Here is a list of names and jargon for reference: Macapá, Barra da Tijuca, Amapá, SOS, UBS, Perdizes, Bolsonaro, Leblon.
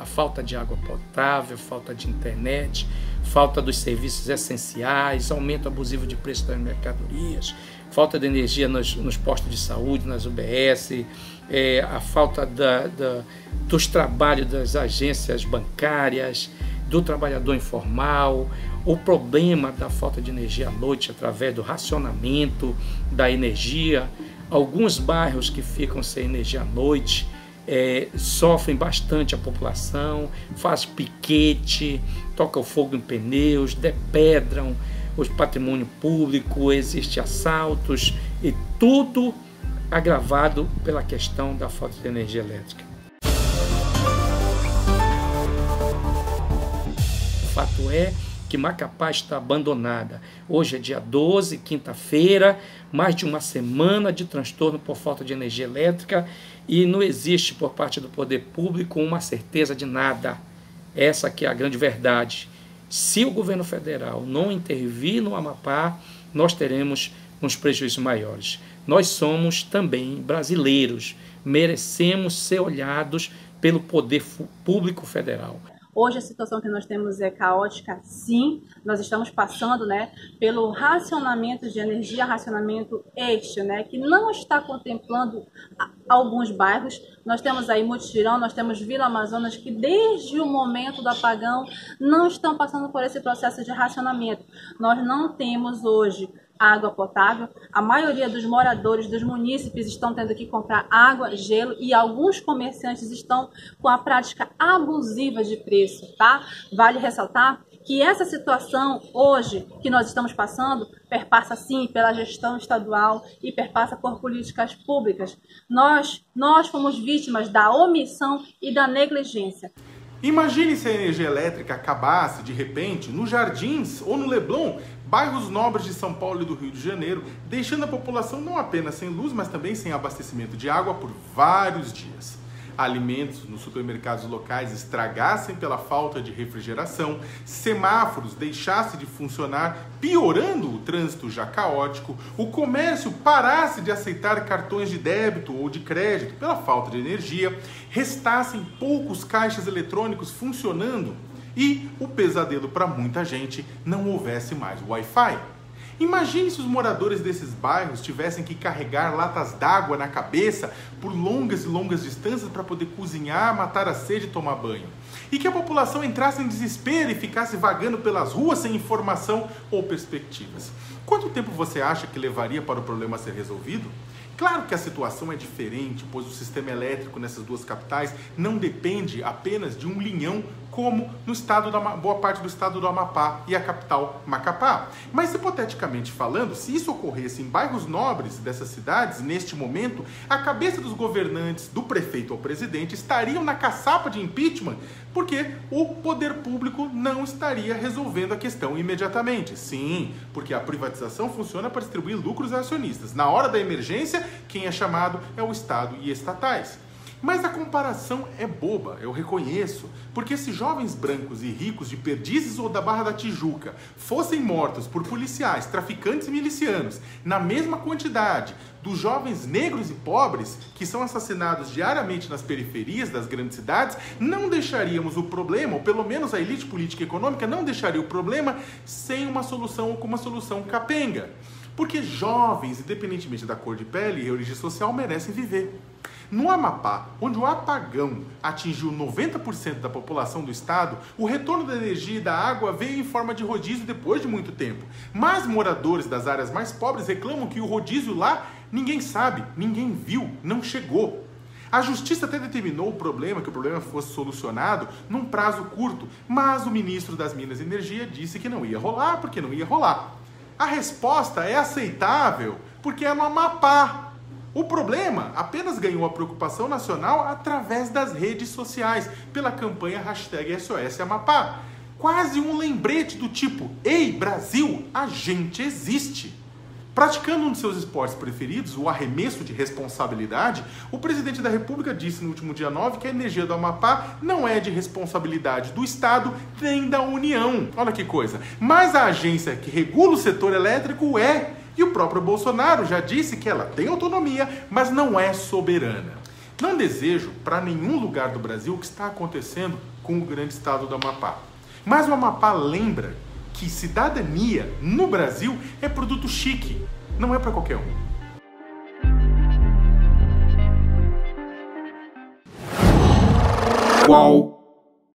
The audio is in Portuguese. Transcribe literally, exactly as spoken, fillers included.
A falta de água potável, falta de internet, falta dos serviços essenciais, aumento abusivo de preço das mercadorias, falta de energia nos, nos postos de saúde, nas U B S, é, a falta da, da, dos trabalhos das agências bancárias, do trabalhador informal, o problema da falta de energia à noite através do racionamento da energia. Alguns bairros que ficam sem energia à noite, É, sofrem bastante a população, faz piquete, toca o fogo em pneus, depedram o patrimônio público, existe assaltos e tudo agravado pela questão da falta de energia elétrica. O fato é que Macapá está abandonada. Hoje é dia doze, quinta-feira, mais de uma semana de transtorno por falta de energia elétrica e não existe por parte do poder público uma certeza de nada. Essa que é a grande verdade. Se o governo federal não intervir no Amapá, nós teremos uns prejuízos maiores. Nós somos também brasileiros, merecemos ser olhados pelo poder público federal. Hoje a situação que nós temos é caótica, sim, nós estamos passando, né, pelo racionamento de energia, racionamento este, né, que não está contemplando alguns bairros. Nós temos aí Mutirão, nós temos Vila Amazonas, que desde o momento do apagão não estão passando por esse processo de racionamento. Nós não temos hoje água potável, a maioria dos moradores dos munícipes estão tendo que comprar água, gelo e alguns comerciantes estão com a prática abusiva de preço, tá? Vale ressaltar que essa situação hoje que nós estamos passando perpassa sim pela gestão estadual e perpassa por políticas públicas. Nós, nós fomos vítimas da omissão e da negligência. Imagine se a energia elétrica acabasse de repente nos Jardins ou no Leblon, bairros nobres de São Paulo e do Rio de Janeiro, deixando a população não apenas sem luz, mas também sem abastecimento de água por vários dias. Alimentos nos supermercados locais estragassem pela falta de refrigeração, semáforos deixassem de funcionar, piorando o trânsito já caótico, o comércio parasse de aceitar cartões de débito ou de crédito pela falta de energia, restassem poucos caixas eletrônicos funcionando e o pesadelo para muita gente, não houvesse mais Wi-Fi. Imagine se os moradores desses bairros tivessem que carregar latas d'água na cabeça por longas e longas distâncias para poder cozinhar, matar a sede e tomar banho. E que a população entrasse em desespero e ficasse vagando pelas ruas sem informação ou perspectivas. Quanto tempo você acha que levaria para o problema ser resolvido? Claro que a situação é diferente, pois o sistema elétrico nessas duas capitais não depende apenas de um linhão, como no estado da boa parte do estado do Amapá e a capital Macapá. Mas hipoteticamente falando, se isso ocorresse em bairros nobres dessas cidades, neste momento, a cabeça dos governantes, do prefeito ao presidente, estariam na caçapa de impeachment, porque o poder público não estaria resolvendo a questão imediatamente. Sim, porque a privatização funciona para distribuir lucros a acionistas. Na hora da emergência, quem é chamado é o Estado e estatais. Mas a comparação é boba, eu reconheço, porque se jovens brancos e ricos de Perdizes ou da Barra da Tijuca fossem mortos por policiais, traficantes e milicianos, na mesma quantidade dos jovens negros e pobres que são assassinados diariamente nas periferias das grandes cidades, não deixaríamos o problema, ou pelo menos a elite política e econômica não deixaria o problema sem uma solução ou com uma solução capenga. Porque jovens, independentemente da cor de pele e origem social, merecem viver. No Amapá, onde o apagão atingiu noventa por cento da população do estado, o retorno da energia e da água veio em forma de rodízio depois de muito tempo. Mas moradores das áreas mais pobres reclamam que o rodízio lá ninguém sabe, ninguém viu, não chegou. A justiça até determinou o problema, que o problema fosse solucionado num prazo curto, mas o ministro das Minas e Energia disse que não ia rolar, porque não ia rolar. A resposta é aceitável, porque é no Amapá. O problema apenas ganhou a preocupação nacional através das redes sociais, pela campanha hashtag S O S Amapá. Quase um lembrete do tipo, ei Brasil, a gente existe. Praticando um de seus esportes preferidos, o arremesso de responsabilidade, o presidente da República disse no último dia nove que a energia do Amapá não é de responsabilidade do Estado nem da União. Olha que coisa. Mas a agência que regula o setor elétrico é... E o próprio Bolsonaro já disse que ela tem autonomia, mas não é soberana. Não desejo para nenhum lugar do Brasil o que está acontecendo com o grande estado do Amapá. Mas o Amapá lembra que cidadania no Brasil é produto chique, não é para qualquer um. Qual?